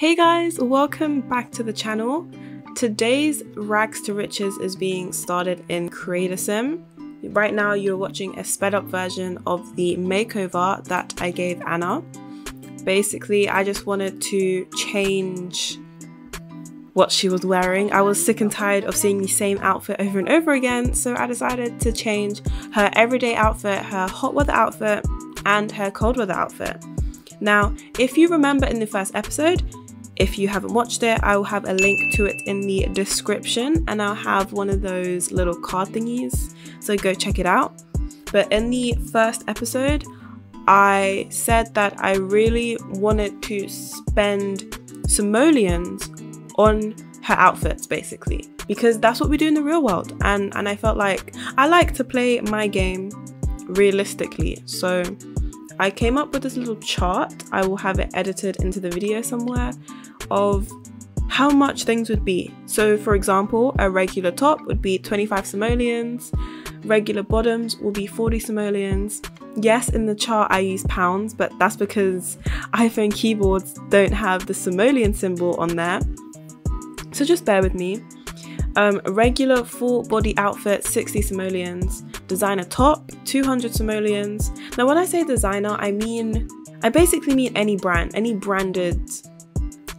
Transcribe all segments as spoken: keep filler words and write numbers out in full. Hey guys, welcome back to the channel. Today's Rags to Riches is being started in Creator Sim. Right now you're watching a sped up version of the makeover that I gave Anna. Basically, I just wanted to change what she was wearing. I was sick and tired of seeing the same outfit over and over again, so I decided to change her everyday outfit, her hot weather outfit, and her cold weather outfit. Now, if you remember in the first episode, if you haven't watched it, I will have a link to it in the description, and I'll have one of those little card thingies, so go check it out. But in the first episode, I said that I really wanted to spend simoleons on her outfits, basically, because that's what we do in the real world, and, and I felt like I like to play my game realistically, so I came up with this little chart. I will have it edited into the video somewhere, of how much things would be. So for example, a regular top would be twenty-five simoleons, regular bottoms will be forty simoleons. Yes, in the chart I use pounds, but that's because iPhone keyboards don't have the simoleon symbol on there, so just bear with me. Um, regular full body outfit, sixty simoleons. Designer top, two hundred simoleons. Now when I say designer, I mean, I basically mean any brand, any branded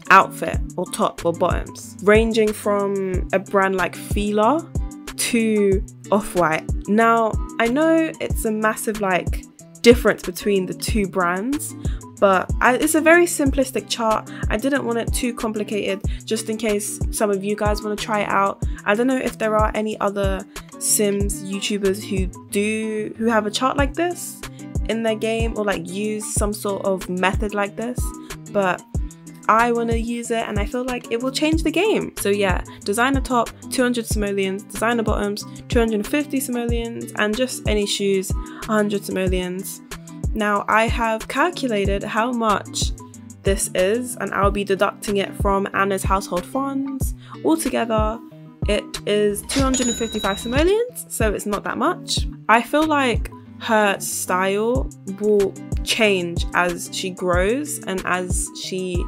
outfit or top or bottoms, ranging from a brand like Fila to Off-White. Now I know it's a massive like difference between the two brands, but I, it's a very simplistic chart. I didn't want it too complicated, just in case some of you guys want to try it out. I don't know if there are any other Sims YouTubers who do who have a chart like this in their game, or like use some sort of method like this, but I want to use it and I feel like it will change the game. So yeah, designer top, two hundred simoleons, designer bottoms, two hundred fifty simoleons, and just any shoes, one hundred simoleons. Now I have calculated how much this is, and I'll be deducting it from Anna's household funds. Altogether it is two hundred fifty-five simoleons, so it's not that much. I feel like her style will change as she grows and as she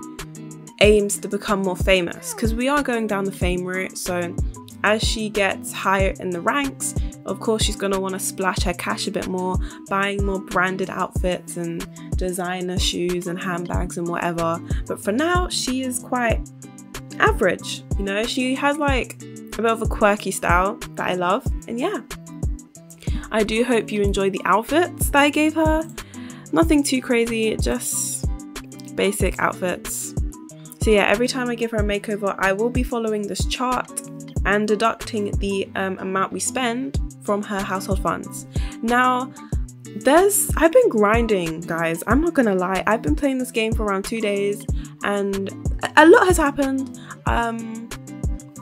aims to become more famous, because we are going down the fame route. So as she gets higher in the ranks, of course she's going to want to splash her cash a bit more, buying more branded outfits and designer shoes and handbags and whatever. But for now, she is quite average, you know. She has like a bit of a quirky style that I love, and yeah, I do hope you enjoy the outfits that I gave her. Nothing too crazy, just basic outfits. So yeah, every time I give her a makeover, I will be following this chart and deducting the um, amount we spend from her household funds. Now, there's, I've been grinding, guys, I'm not gonna lie. I've been playing this game for around two days and a lot has happened. Um,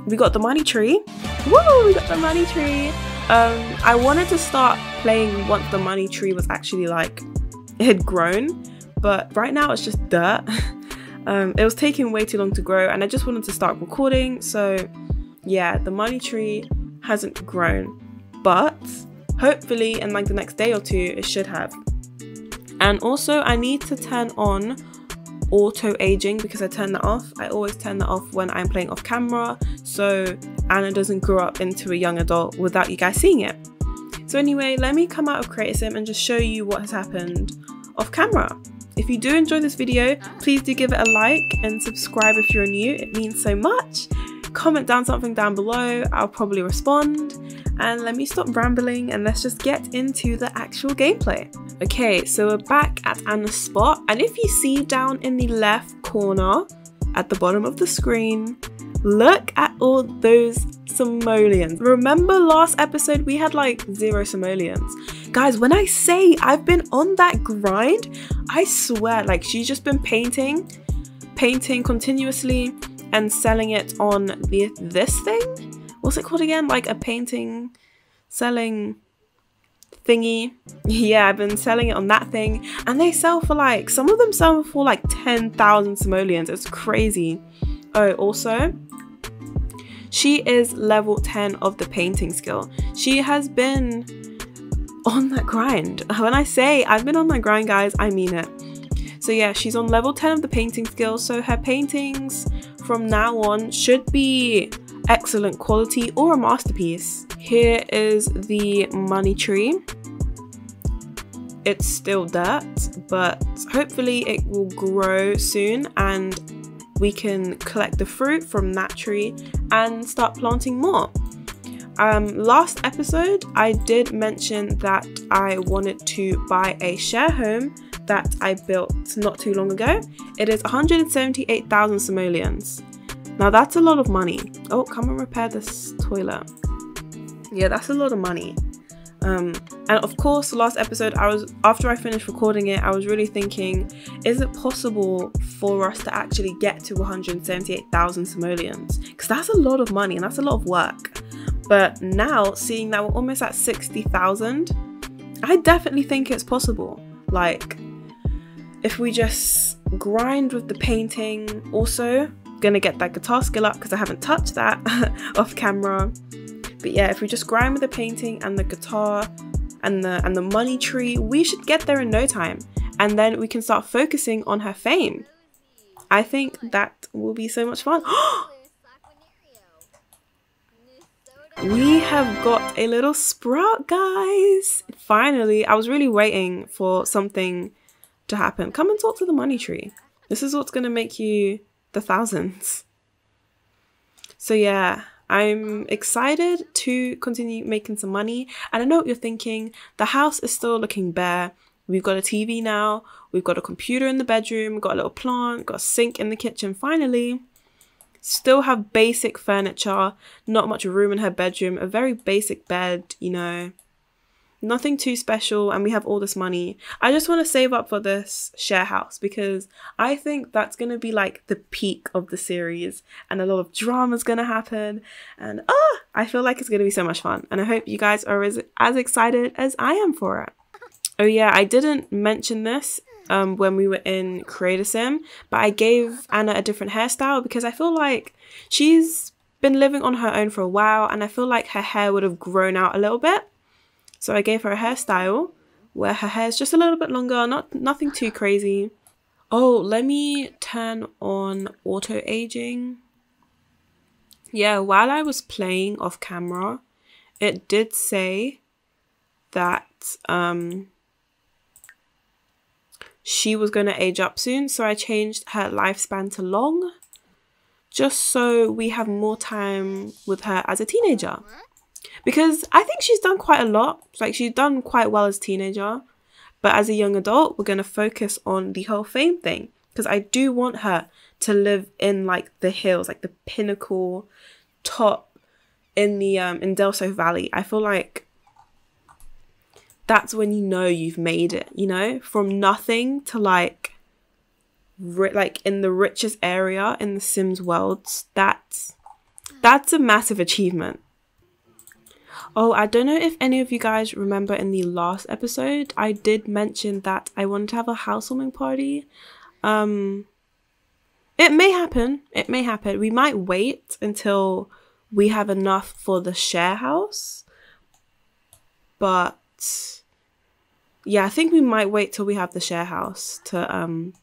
we got the money tree. Woo, we got the money tree. Um, I wanted to start playing once the money tree was actually like, it had grown, but right now it's just dirt. um, it was taking way too long to grow and I just wanted to start recording, so yeah, the money tree hasn't grown, but hopefully in like the next day or two it should have. And also I need to turn on auto aging, because I turn that off. I always turn that off when I'm playing off camera, so Anna doesn't grow up into a young adult without you guys seeing it. So anyway, let me come out of Creator Sim and just show you what has happened off camera. If you do enjoy this video, please do give it a like and subscribe if you're new, it means so much. Comment down something down below, I'll probably respond. And let me stop rambling and let's just get into the actual gameplay. Okay, so we're back at Anna's spot, and if you see down in the left corner at the bottom of the screen, look at all those simoleons. Remember last episode we had like zero simoleons? Guys, when I say I've been on that grind, I swear, like she's just been painting painting continuously and selling it on the this thing, what's it called again, like a painting selling thingy. Yeah, I've been selling it on that thing, and they sell for like, some of them sell for like ten thousand simoleons. It's crazy. Oh, also she is level ten of the painting skill. She has been on that grind. When I say I've been on that grind, guys, I mean it. So yeah, she's on level ten of the painting skill, so her paintings from now on should be excellent quality or a masterpiece. Here is the money tree. It's still dirt, but hopefully it will grow soon and we can collect the fruit from that tree and start planting more. Um, last episode I did mention that I wanted to buy a share home that I built not too long ago. It is one hundred seventy-eight thousand simoleons. Now that's a lot of money. Oh, come and repair this toilet. Yeah, that's a lot of money. Um, and of course, last episode, I was after I finished recording it, I was really thinking, is it possible for us to actually get to one hundred seventy-eight thousand simoleons? Because that's a lot of money and that's a lot of work. But now, seeing that we're almost at sixty thousand, I definitely think it's possible. Like, if we just grind with the painting, also gonna get that guitar skill up because I haven't touched that off camera. But yeah, if we just grind with the painting and the guitar and the and the money tree, we should get there in no time. And then we can start focusing on her fame. I think that will be so much fun. We have got a little sprout, guys. Finally, I was really waiting for something to happen. Come and talk to the money tree. This is what's going to make you the thousands. So yeah, I'm excited to continue making some money. And I know what you're thinking, the house is still looking bare. We've got a T V now, we've got a computer in the bedroom, got a little plant, got a sink in the kitchen finally. Still have basic furniture, not much room in her bedroom, a very basic bed, you know, nothing too special, and we have all this money. I just want to save up for this share house because I think that's going to be like the peak of the series and a lot of drama is going to happen, and oh, I feel like it's going to be so much fun, and I hope you guys are as, as excited as I am for it. Oh yeah, I didn't mention this um, when we were in Creator Sim, but I gave Anna a different hairstyle because I feel like she's been living on her own for a while and I feel like her hair would have grown out a little bit. So I gave her a hairstyle where her hair's just a little bit longer, not nothing too crazy. Oh, let me turn on auto-aging. Yeah, while I was playing off camera, it did say that um, she was going to age up soon. So I changed her lifespan to long, just so we have more time with her as a teenager. Because I think she's done quite a lot, like she's done quite well as a teenager, but as a young adult, we're going to focus on the whole fame thing because I do want her to live in like the hills, like the pinnacle top in the um, in Delso Valley. I feel like that's when you know you've made it, you know, from nothing to like, ri like in the richest area in the Sims worlds. That's, that's a massive achievement. Oh, I don't know if any of you guys remember in the last episode, I did mention that I wanted to have a housewarming party. Um, it may happen. It may happen. We might wait until we have enough for the share house. But yeah, I think we might wait till we have the share house to um,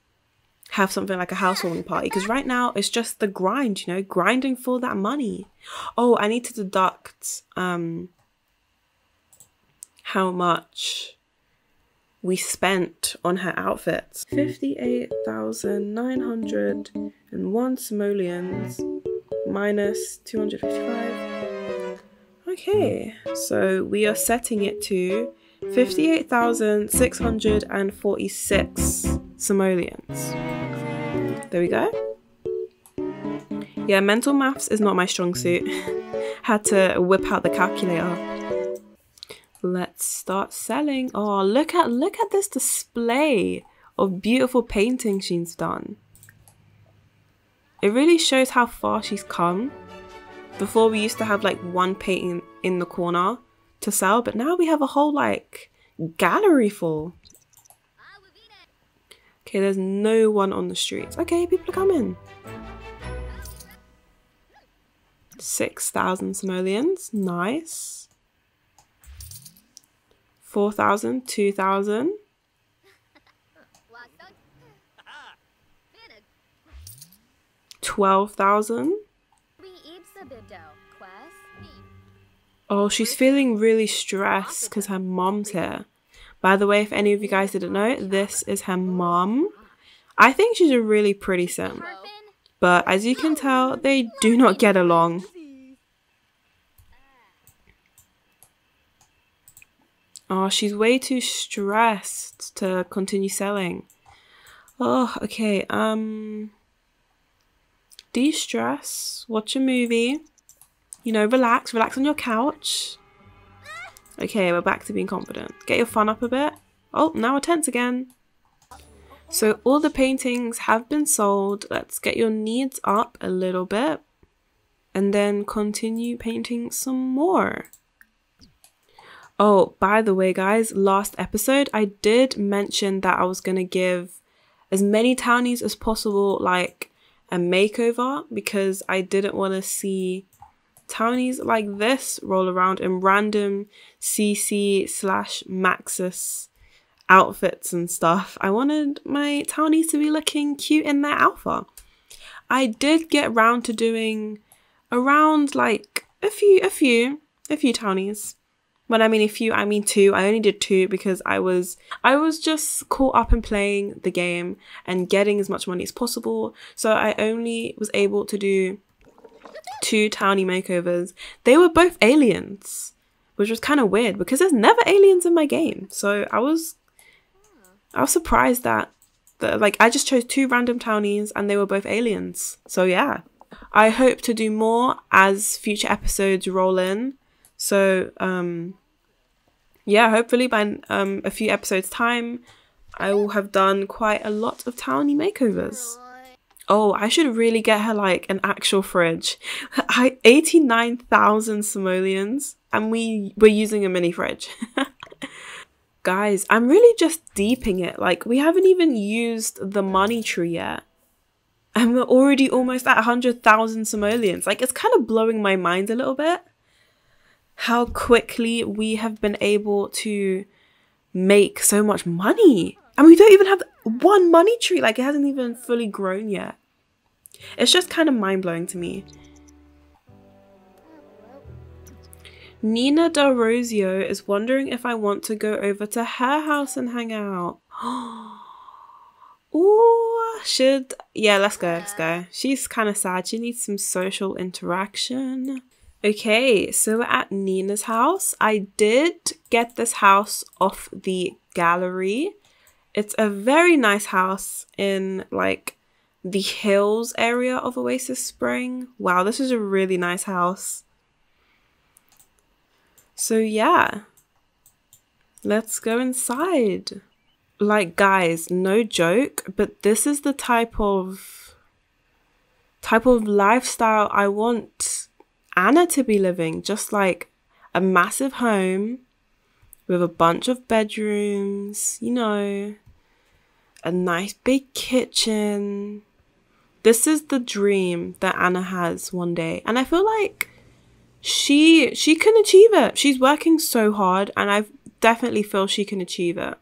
have something like a housewarming party. Because right now it's just the grind, you know, grinding for that money. Oh, I need to deduct... Um, how much we spent on her outfits. fifty-eight thousand nine hundred and one simoleons minus two hundred fifty-five. Okay, so we are setting it to fifty-eight thousand six hundred forty-six simoleons. There we go. Yeah, mental maths is not my strong suit. Had to whip out the calculator. Let's start selling. Oh, look at look at this display of beautiful paintings she's done. It really shows how far she's come. Before we used to have like one painting in the corner to sell, but now we have a whole like gallery full. Okay, there's no one on the streets. Okay, people are coming. six thousand simoleons, nice. four thousand, two thousand, twelve thousand. Oh, she's feeling really stressed because her mom's here. By the way, if any of you guys didn't know, this is her mom. I think she's a really pretty sim, but as you can tell, they do not get along. Oh, she's way too stressed to continue selling. Oh, okay. Um, de-stress, watch a movie. You know, relax, relax on your couch. Okay, we're back to being confident. Get your fun up a bit. Oh, now we're tense again. So all the paintings have been sold. Let's get your needs up a little bit and then continue painting some more. Oh, by the way, guys, last episode, I did mention that I was going to give as many townies as possible, like a makeover, because I didn't want to see townies like this roll around in random C C slash Maxis outfits and stuff. I wanted my townies to be looking cute in their alpha. I did get round to doing around like a few, a few, a few townies. When I mean a few, I mean two. I only did two because I was I was just caught up in playing the game and getting as much money as possible. So I only was able to do two townie makeovers. They were both aliens, which was kind of weird because there's never aliens in my game. So I was I was surprised that, that like I just chose two random townies and they were both aliens. So yeah, I hope to do more as future episodes roll in. So, um, yeah, hopefully by um, a few episodes time, I will have done quite a lot of townie makeovers. Oh, I should really get her like an actual fridge. I eighty-nine thousand simoleons and we were using a mini fridge. Guys, I'm really just deeping it. Like we haven't even used the money tree yet. And we're already almost at one hundred thousand simoleons. Like it's kind of blowing my mind a little bit how quickly we have been able to make so much money. And we don't even have one money tree. Like it hasn't even fully grown yet. It's just kind of mind-blowing to me. Nina DeRozio is wondering if I want to go over to her house and hang out. Ooh, should... Yeah, let's go, let's go. She's kind of sad. She needs some social interaction. Okay, so we're at Nina's house. I did get this house off the gallery. It's a very nice house in like the hills area of Oasis Spring. Wow, this is a really nice house. So yeah, let's go inside. Like guys, no joke, but this is the type of type of lifestyle I want Anna to be living, just like a massive home with a bunch of bedrooms, you know, a nice big kitchen. This is the dream that Anna has one day, and I feel like she she can achieve it. She's working so hard, and I definitely feel she can achieve it.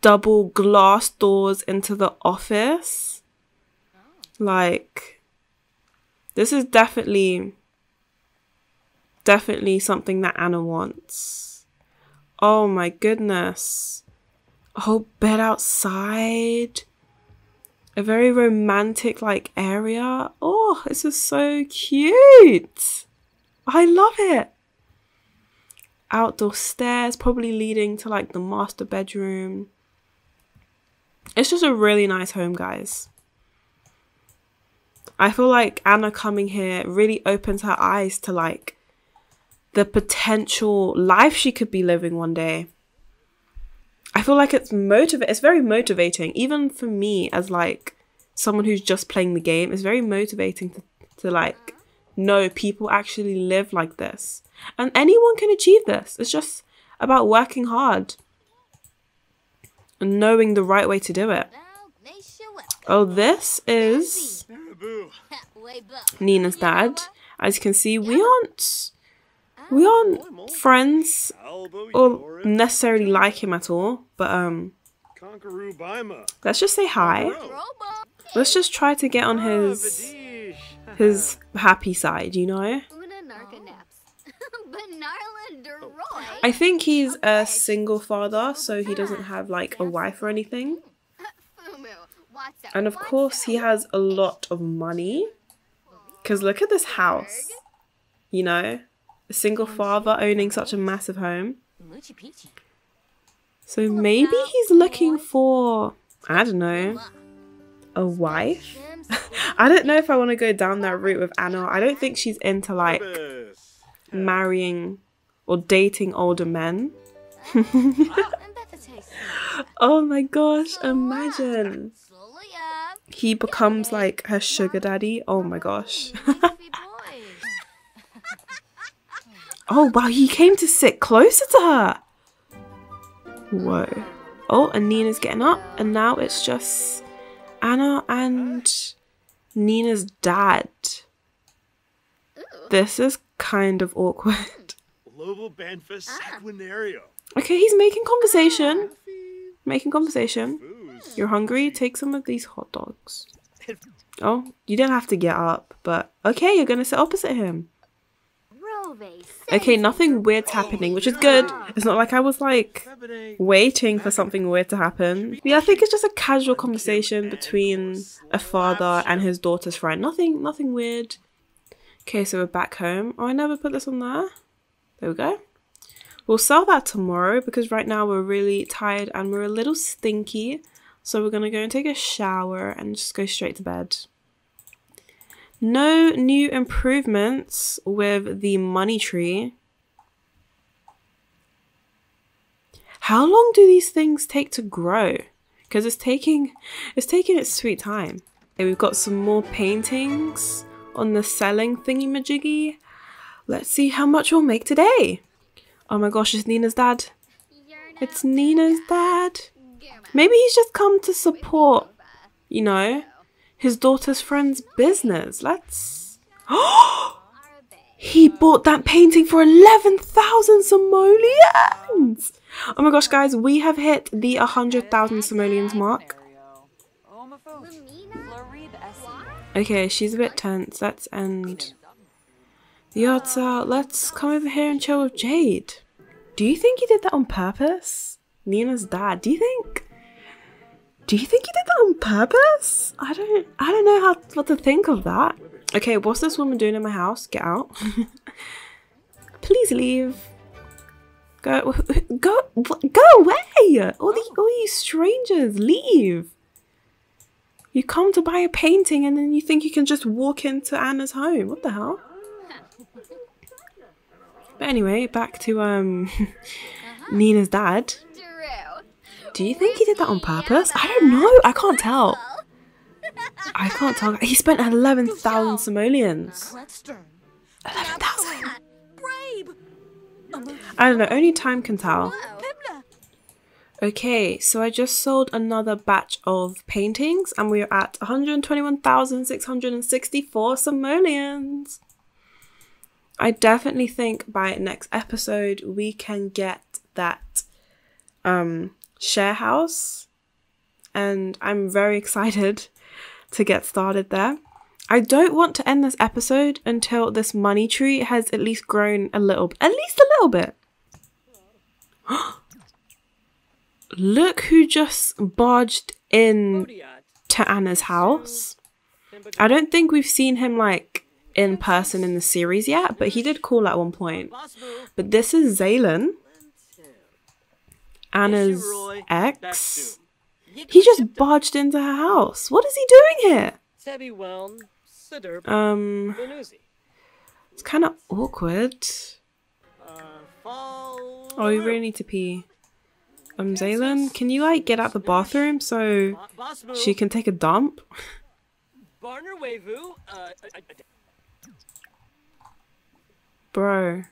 Double glass doors into the office, like. This is definitely, definitely something that Anna wants. Oh my goodness. A whole bed outside. A very romantic like area. Oh, this is so cute. I love it. Outdoor stairs, probably leading to like the master bedroom. It's just a really nice home, guys. I feel like Anna coming here really opens her eyes to like the potential life she could be living one day. I feel like it's motiv- it's very motivating, even for me as like someone who's just playing the game. It's very motivating to, to like know people actually live like this. And anyone can achieve this. It's just about working hard and knowing the right way to do it. Oh, this is Nina's dad. As you can see, we aren't we aren't friends or necessarily like him at all, but um let's just say hi. Let's just try to get on his his happy side, you know? I think he's a single father, so he doesn't have like a wife or anything. And of course he has a lot of money. Because look at this house. You know? A single father owning such a massive home. So maybe he's looking for, I don't know, a wife? I don't know if I want to go down that route with Anna. I don't think she's into like marrying or dating older men. Oh my gosh, imagine. He becomes like her sugar daddy. Oh my gosh. Oh wow, he came to sit closer to her. Whoa. Oh, and Nina's getting up, and now it's just Anna and Nina's dad. This is kind of awkward. Okay, he's making conversation. Making conversation. You're hungry? Take some of these hot dogs. Oh, you don't have to get up, but okay, you're going to sit opposite him. Okay, nothing weird's happening, which is good. It's not like I was like waiting for something weird to happen. Yeah, I think it's just a casual conversation between a father and his daughter's friend. Nothing, nothing weird. Okay, so we're back home. Oh, I never put this on there. There we go. We'll sell that tomorrow because right now we're really tired and we're a little stinky. So we're going to go and take a shower and just go straight to bed. No new improvements with the money tree. How long do these things take to grow? Because it's taking it's taking its sweet time. Okay, we've got some more paintings on the selling thingy-majiggy. Let's see how much we'll make today. Oh my gosh, it's Nina's dad. It's Nina's dad. Maybe he's just come to support, you know, his daughter's friend's business. Let's... Oh! He bought that painting for eleven thousand simoleons! Oh my gosh, guys, we have hit the one hundred thousand simoleons mark. Okay, she's a bit tense. Let's end the yard sale. Let's come over here and chill with Jade. Do you think he did that on purpose? Nina's dad, do you think? Do you think he did that on purpose? I don't I don't know how what to think of that. Okay, what's this woman doing in my house? Get out. Please leave. Go go go away! All the all you strangers, leave. You come to buy a painting and then you think you can just walk into Anna's home. What the hell? But anyway, back to um Nina's dad. Do you think he did that on purpose? I don't know. I can't tell. I can't tell. He spent eleven thousand simoleons. eleven thousand. I don't know. Only time can tell. Okay, so I just sold another batch of paintings and we are at one hundred twenty-one thousand six hundred sixty-four simoleons. I definitely think by next episode we can get that um share house, and I'm very excited to get started there. I don't want to end this episode until this money tree has at least grown a little, at least a little bit. Look who just barged in to Anna's house. I don't think we've seen him like in person in the series yet, but he did call at one point. But this is Zaylen, Anna's ex. He just barged into her house. What is he doing here? Um, it's kind of awkward. Oh, we really need to pee. Um, Zaylen, can you like get out the bathroom so she can take a dump? Bro.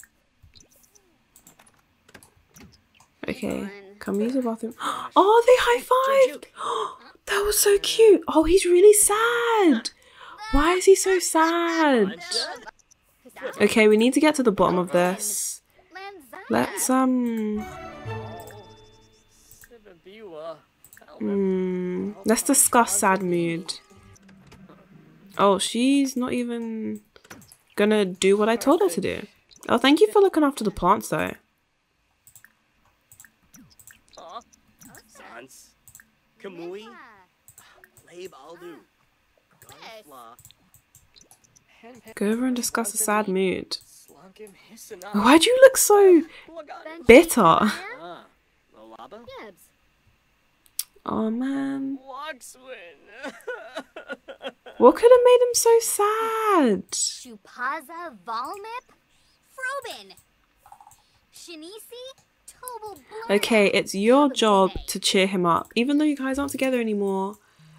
Okay. Come use the bathroom. Oh, they high-fived! That was so cute! Oh, he's really sad! Why is he so sad? Okay, we need to get to the bottom of this. Let's, um... Mm, let's discuss sad mood. Oh, she's not even gonna do what I told her to do. Oh, thank you for looking after the plants, though. Go over and discuss a sad mood. Why do you look so bitter? Oh man. What could have made him so sad? Okay, it's your job to cheer him up. Even though you guys aren't together anymore,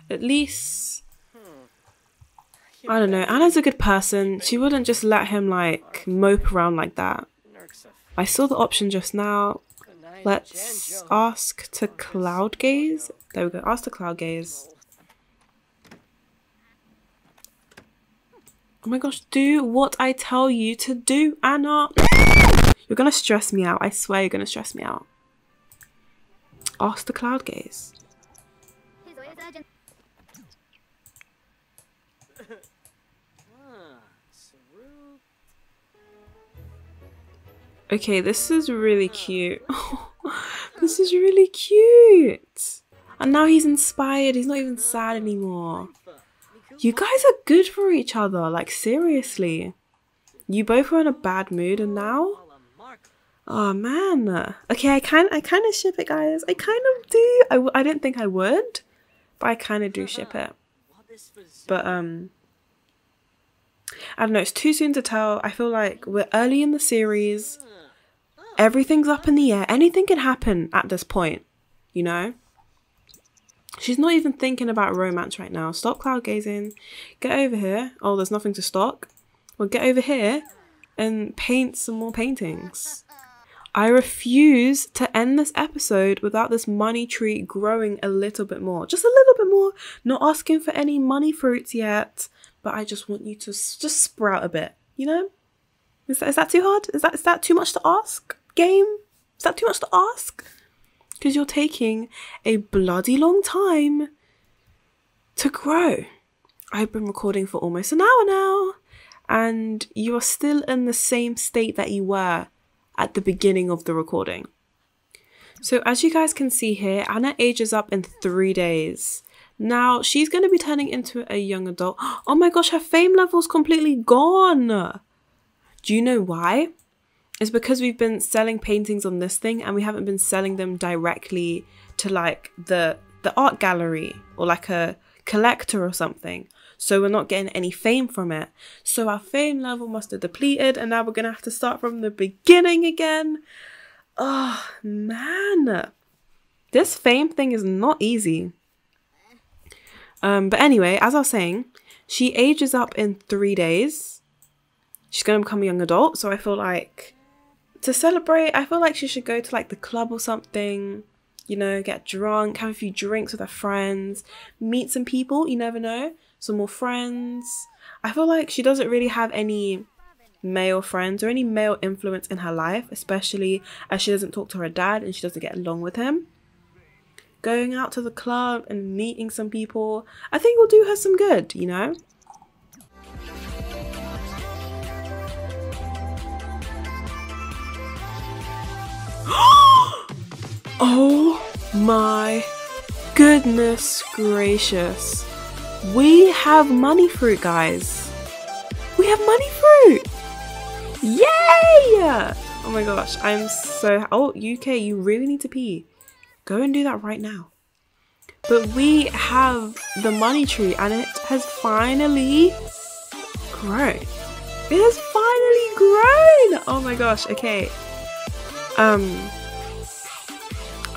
at least... I don't know, Anna's a good person. She wouldn't just let him, like, mope around like that. I saw the option just now. Let's ask to cloud gaze. There we go, ask to cloud gaze. Oh my gosh, do what I tell you to do, Anna. You're gonna stress me out. I swear you're gonna stress me out. Ask the cloud gaze. Okay, this is really cute. Oh, this is really cute. And now he's inspired. He's not even sad anymore. You guys are good for each other. Like, seriously. You both were in a bad mood and now? Oh, man. Okay, I kind I kind of ship it, guys. I kind of do. I, w I didn't think I would, but I kind of do ship it. But, um... I don't know. It's too soon to tell. I feel like we're early in the series. Everything's up in the air. Anything can happen at this point, you know? She's not even thinking about romance right now. Stop cloud gazing. Get over here. Oh, there's nothing to stock. Well, get over here and paint some more paintings. I refuse to end this episode without this money tree growing a little bit more. Just a little bit more. Not asking for any money fruits yet, but I just want you to just sprout a bit, you know? Is that, is that too hard? Is that is that too much to ask? Game? Is that too much to ask? Because you're taking a bloody long time to grow. I've been recording for almost an hour now, and you are still in the same state that you were at the beginning of the recording. So as you guys can see here, Anna ages up in three days. Now she's going to be turning into a young adult. Oh my gosh, her fame level's completely gone. Do you know why? It's because we've been selling paintings on this thing and we haven't been selling them directly to like the the art gallery or like a collector or something. So we're not getting any fame from it. So our fame level must have depleted and now we're going to have to start from the beginning again. Oh man. This fame thing is not easy. Um, but anyway, as I was saying, she ages up in three days. She's going to become a young adult. So I feel like to celebrate, I feel like she should go to like the club or something, you know, get drunk, have a few drinks with her friends, meet some people, you never know, some more friends. I feel like she doesn't really have any male friends or any male influence in her life, especially as she doesn't talk to her dad and she doesn't get along with him. Going out to the club and meeting some people, I think will do her some good, you know? Oh my goodness gracious. We have money fruit, guys. We have money fruit. Yay! Oh my gosh, I'm so... Oh, U K, you really need to pee. Go and do that right now. But we have the money tree and it has finally grown. It has finally grown. Oh my gosh. Okay. Um,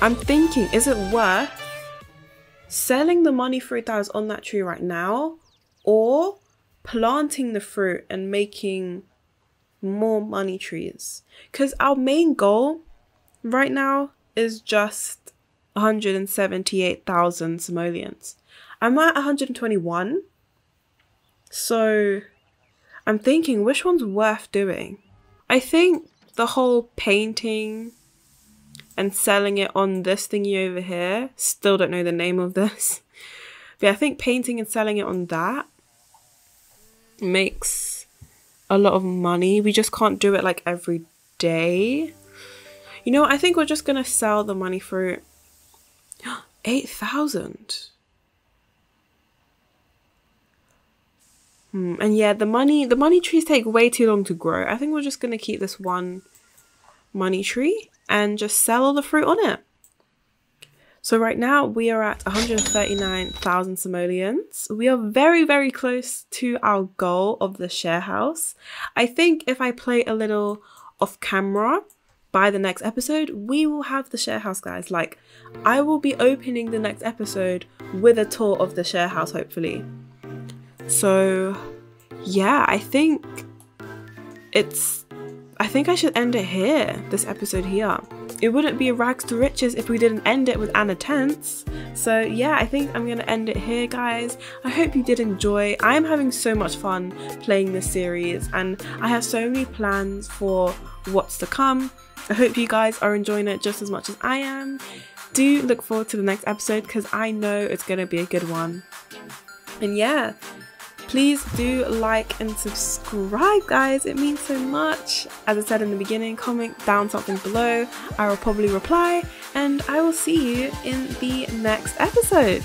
I'm thinking, is it worth selling the money fruit that is on that tree right now or planting the fruit and making more money trees? Because our main goal right now is just one hundred seventy-eight thousand simoleons. I'm at one hundred twenty-one, so I'm thinking which one's worth doing. I think the whole painting and selling it on this thingy over here, still don't know the name of this, but I think painting and selling it on that makes a lot of money. We just can't do it like every day. You know what? I think we're just gonna sell the money for eight thousand. Hmm. And yeah, the money the money trees take way too long to grow. I think we're just gonna keep this one money tree and just sell all the fruit on it. So right now we are at one hundred thirty-nine thousand simoleons. We are very, very close to our goal of the share house. I think if I play a little off camera by the next episode, we will have the share house, guys. Like, I will be opening the next episode with a tour of the share house, hopefully. So yeah, I think it's, I think I should end it here, this episode here. It wouldn't be Rags to Riches if we didn't end it with Anna Tents. So yeah, I think I'm gonna end it here, guys. I hope you did enjoy. I'm having so much fun playing this series and I have so many plans for what's to come. I hope you guys are enjoying it just as much as I am. Do look forward to the next episode because I know it's gonna be a good one. And yeah, please do like and subscribe, guys. It means so much. As I said in the beginning, comment down something below. I will probably reply, and I will see you in the next episode.